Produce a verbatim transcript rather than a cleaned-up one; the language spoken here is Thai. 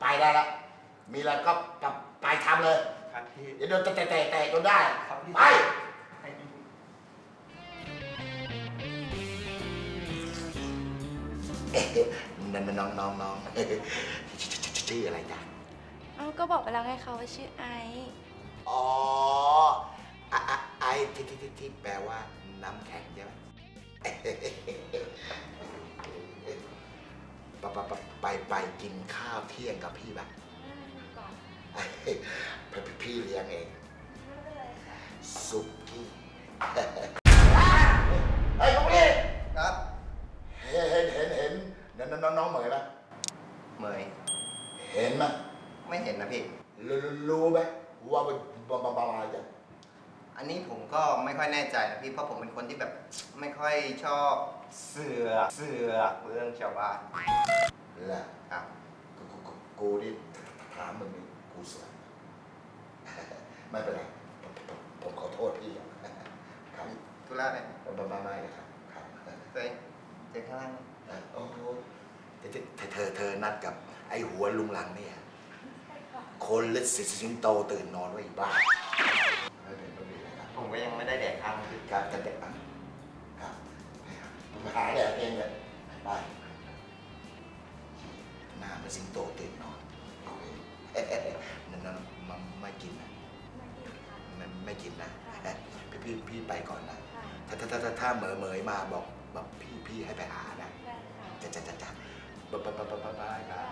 ไปได้แล้วมีอะไรก็ไปทำเลยเดี๋ยวโดนเตะๆๆจนได้ไปนั่นน้องน้องน้องชื่ออะไรจ๊ะเอาก็บอกไปแล้วให้เขาว่าชื่อไออ๋อไอที่ที่ที่แปลว่าน้ำแข็งใช่ไหมไปไปไปกินข้าวเที่ยงกับพี่บ้างพี่เลี้ยงเองสุกี้ไอ้พวกนี้ครับเห็นเห็นเห็นเห็นน้องน้องเหมยไหมเหมยเห็นไหมไม่เห็นนะพี่รู้ไหมว่าเป็นบาลายจ้ะอันนี้ผมก็ไม่ค่อยแน่ใจนะพี่เพราะผมเป็นคนที่แบบไม่ค่อยชอบเสือเสือเรื่องชาวบ้านแหละครับกูนี่ถามมึงนี่กูเสือไม่เป็นไรผมขอโทษพี่ครับทุล่าเลยบาลายนะครับเฮ้ยเจอข้างล่างโอ้โหเธอเธอนัดกับไอ้หัวลุงหลังเนี่ยคนเล็ดสิสิงโตตื่นนอนไว้บ้านผมก็ยังไม่ได้แดกข้างคือการจะแดกบ้างครับหาแดกเองเลยไปหน้ามันสิงโตตื่นนอนเอ๊ะนั่นมันไม่กินนะมันไม่กินนะพี่พี่ไปก่อนนะถ้าถ้าถ้าถ้าเหม่อเหม่อมาบอกบอกพี่พี่ให้ไปหานะจัดจัดจัดจัดบ๊ายบาย